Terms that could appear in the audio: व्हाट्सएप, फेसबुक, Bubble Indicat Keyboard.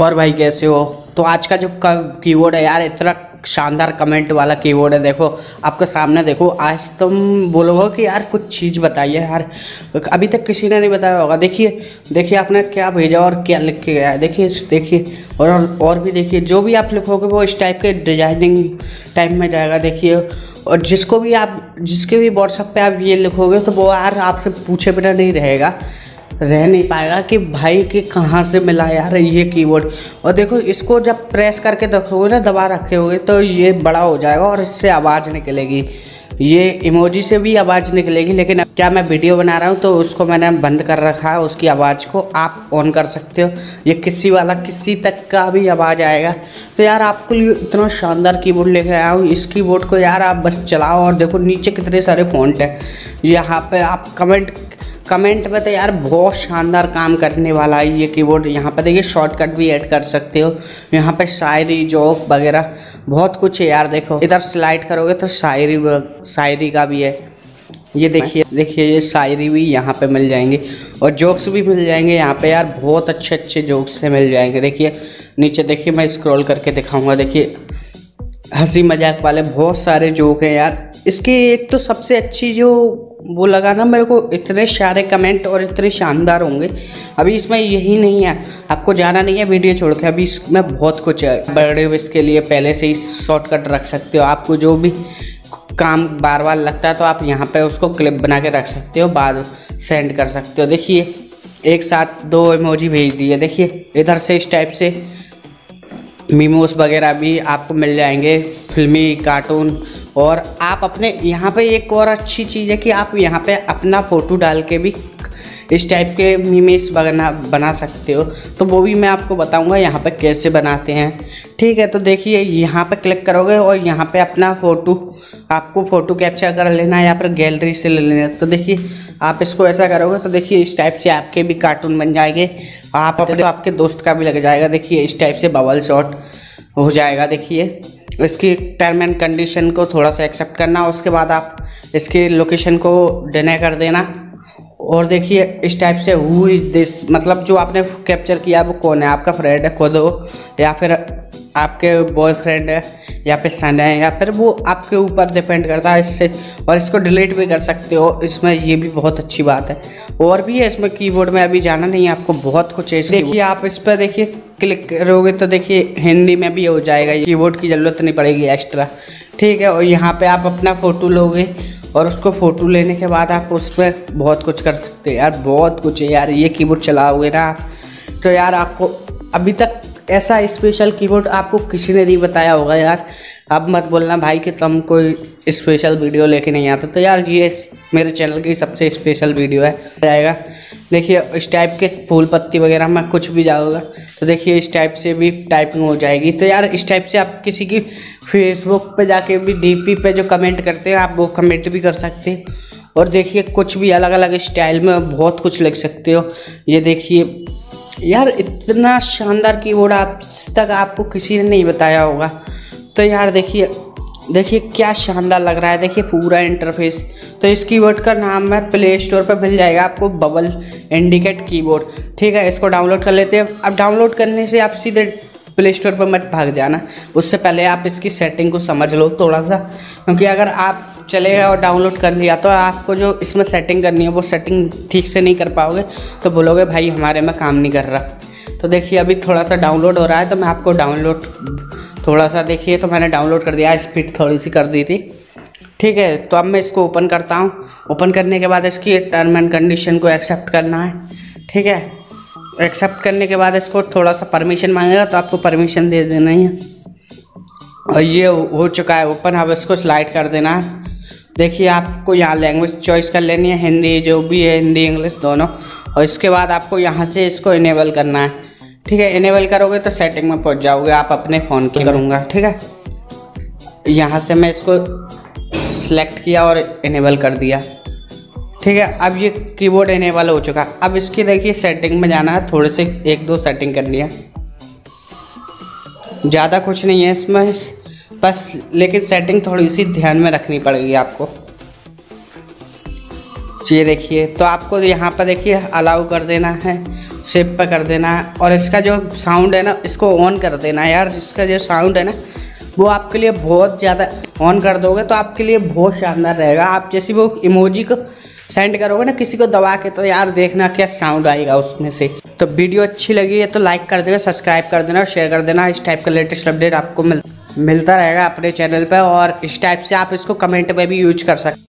और भाई कैसे हो। तो आज का जो कीबोर्ड है यार, इतना शानदार कमेंट वाला कीबोर्ड है। देखो आपके सामने, देखो आज तुम बोलोगे कि यार कुछ चीज़ बताइए यार, अभी तक किसी ने नहीं बताया होगा। देखिए देखिए आपने क्या भेजा और क्या लिख के गया है। देखिए देखिए और भी देखिए, जो भी आप लिखोगे वो इस टाइप के डिजाइनिंग टाइप में जाएगा। देखिए, और जिसको भी आप, जिसके भी व्हाट्सएप पर आप ये लिखोगे तो वो यार आपसे पूछे बिना नहीं रह नहीं पाएगा कि भाई कि कहाँ से मिला यार ये कीबोर्ड। और देखो इसको जब प्रेस करके देखोगे ना, दबा रखे होगे तो ये बड़ा हो जाएगा और इससे आवाज़ निकलेगी, ये इमोजी से भी आवाज़ निकलेगी। लेकिन क्या मैं वीडियो बना रहा हूँ तो उसको मैंने बंद कर रखा है, उसकी आवाज़ को आप ऑन कर सकते हो। ये किसी तक का भी आवाज़ आएगा। तो यार आपके लिए इतना शानदार कीबोर्ड लेके आया हूँ। इस कीबोर्ड को यार आप बस चलाओ और देखो नीचे कितने सारे फॉन्ट हैं। यहाँ पर आप कमेंट में तो यार बहुत शानदार काम करने वाला है ये कीबोर्ड। यहाँ पर देखिए शॉर्टकट भी ऐड कर सकते हो। यहाँ पे शायरी, जोक वगैरह बहुत कुछ है यार। देखो इधर स्लाइड करोगे तो शायरी का भी है। ये देखिए ये शायरी भी यहाँ पे मिल जाएंगी और जोक्स भी मिल जाएंगे यहाँ पे। यार बहुत अच्छे अच्छे जोक्स से मिल जाएंगे। देखिए नीचे, देखिए मैं स्क्रॉल करके दिखाऊँगा। देखिए हंसी मजाक वाले बहुत सारे जोक हैं यार। इसकी एक तो सबसे अच्छी जो वो लगा ना मेरे को, इतने सारे कमेंट और इतने शानदार होंगे। अभी इसमें यही नहीं है, आपको जाना नहीं है वीडियो छोड़ के, अभी इसमें बहुत कुछ है। बर्थडे विश के लिए पहले से ही शॉर्टकट रख सकते हो। आपको जो भी काम बार बार लगता है तो आप यहाँ पे उसको क्लिप बना के रख सकते हो, बाद सेंड कर सकते हो। देखिए एक साथ 2 इमोजी भेज दिए। देखिए इधर से इस टाइप से मीमोस वगैरह भी आपको मिल जाएंगे, फिल्मी, कार्टून। और आप अपने यहाँ पे एक और अच्छी चीज़ है कि आप यहाँ पे अपना फ़ोटो डाल के भी इस टाइप के मीम्स बना सकते हो। तो वो भी मैं आपको बताऊंगा यहाँ पे कैसे बनाते हैं, ठीक है। तो देखिए यहाँ पे क्लिक करोगे और यहाँ पे अपना फ़ोटो, आपको फ़ोटो कैप्चर कर लेना है या फिर गैलरी से ले लेना। तो देखिए आप इसको ऐसा करोगे तो देखिए इस टाइप से आपके भी कार्टून बन जाएंगे, आप अपने तो आपके दोस्त का भी लग जाएगा। देखिए इस टाइप से बबल शॉट हो जाएगा। देखिए इसकी टर्म एंड कंडीशन को थोड़ा सा एक्सेप्ट करना, उसके बाद आप इसकी लोकेशन को डिनाई कर देना। और देखिए इस टाइप से हु इज दिस, मतलब जो आपने कैप्चर किया वो कौन है, आपका फ्रेंड है खुद हो या फिर आपके बॉयफ्रेंड है या फिर सन है, या फिर वो आपके ऊपर डिपेंड करता है। इससे और इसको डिलीट भी कर सकते हो इसमें, ये भी बहुत अच्छी बात है। और भी है इसमें कीबोर्ड में, अभी जाना नहीं है, आपको बहुत कुछ है। देखिए आप इस पर देखिए क्लिक करोगे तो देखिए हिंदी में भी हो जाएगा, कीबोर्ड की ज़रूरत नहीं पड़ेगी एक्स्ट्रा, ठीक है। और यहाँ पर आप अपना फ़ोटो लोगे और उसको फ़ोटो लेने के बाद आप उस पर बहुत कुछ कर सकते हो। यार बहुत कुछ है यार, ये कीबोर्ड चलाओगे ना आप तो यार, आपको अभी तक ऐसा स्पेशल कीबोर्ड आपको किसी ने नहीं बताया होगा यार। अब मत बोलना भाई कि तुम कोई स्पेशल वीडियो लेके नहीं आते, तो यार ये मेरे चैनल की सबसे स्पेशल वीडियो है जाएगा। देखिए इस टाइप के फूल पत्ती वगैरह में कुछ भी जाओगा तो देखिए इस टाइप से भी टाइपिंग हो जाएगी। तो यार इस टाइप से आप किसी की फेसबुक पे जाके भी, डीपी पे जो कमेंट करते हैं आप वो कमेंट भी कर सकते हैं। और देखिए कुछ भी अलग अलग स्टाइल में बहुत कुछ लिख सकते हो। ये देखिए यार इतना शानदार कीबोर्ड आप तक आपको किसी ने नहीं बताया होगा। तो यार देखिए क्या शानदार लग रहा है। देखिए पूरा इंटरफेस, तो इस कीबोर्ड का नाम है, प्ले स्टोर पर मिल जाएगा आपको, बबल इंडिकेट कीबोर्ड, ठीक है। इसको डाउनलोड कर लेते हैं। अब डाउनलोड करने से आप सीधे प्ले स्टोर पर मत भाग जाना, उससे पहले आप इसकी सेटिंग को समझ लो थोड़ा सा, क्योंकि अगर आप चले गए और डाउनलोड कर लिया तो आपको जो इसमें सेटिंग करनी है वो सेटिंग ठीक से नहीं कर पाओगे, तो बोलोगे भाई हमारे में काम नहीं कर रहा। तो देखिए अभी थोड़ा सा डाउनलोड हो रहा है, तो मैं आपको डाउनलोड थोड़ा सा, देखिए तो मैंने डाउनलोड कर दिया, स्पीड थोड़ी सी कर दी थी, ठीक है। तो अब मैं इसको ओपन करता हूँ। ओपन करने के बाद इसकी टर्म एंड कंडीशन को एक्सेप्ट करना है, ठीक है। एक्सेप्ट करने के बाद इसको थोड़ा सा परमिशन मांगेगा तो आपको परमिशन दे देना है। और ये हो चुका है ओपन, अब इसको स्लाइड कर देना है। देखिए आपको यहाँ लैंग्वेज चॉइस कर लेनी है, हिंदी जो भी है, हिंदी इंग्लिश दोनों। और इसके बाद आपको यहाँ से इसको इनेबल करना है, ठीक है। इनेबल करोगे तो सेटिंग में पहुँच जाओगे आप अपने फ़ोन के, करूँगा ठीक है। यहाँ से मैं इसको सिलेक्ट किया और इनेबल कर दिया, ठीक है। अब ये कीबोर्ड इनेबल हो चुका। अब इसकी देखिए सेटिंग में जाना है, थोड़े से 1-2 सेटिंग करनी है, ज़्यादा कुछ नहीं है इसमें बस, लेकिन सेटिंग थोड़ी सी ध्यान में रखनी पड़ेगी आपको। ये देखिए तो आपको यहाँ पर देखिए अलाउ कर देना है शेप पर कर देना है और इसका जो साउंड है ना इसको ऑन कर देना है यार। इसका जो साउंड है ना वो आपके लिए बहुत ज़्यादा ऑन कर दोगे तो आपके लिए बहुत शानदार रहेगा। आप जैसे वो इमोजी को सेंड करोगे ना किसी को दबा के तो यार देखना क्या साउंड आएगा उसमें से। तो वीडियो अच्छी लगी है तो लाइक कर देना, सब्सक्राइब कर देना और शेयर कर देना। इस टाइप का लेटेस्ट अपडेट आपको मिलता रहेगा अपने चैनल पर और इस टाइप से आप इसको कमेंट में भी यूज कर सकते।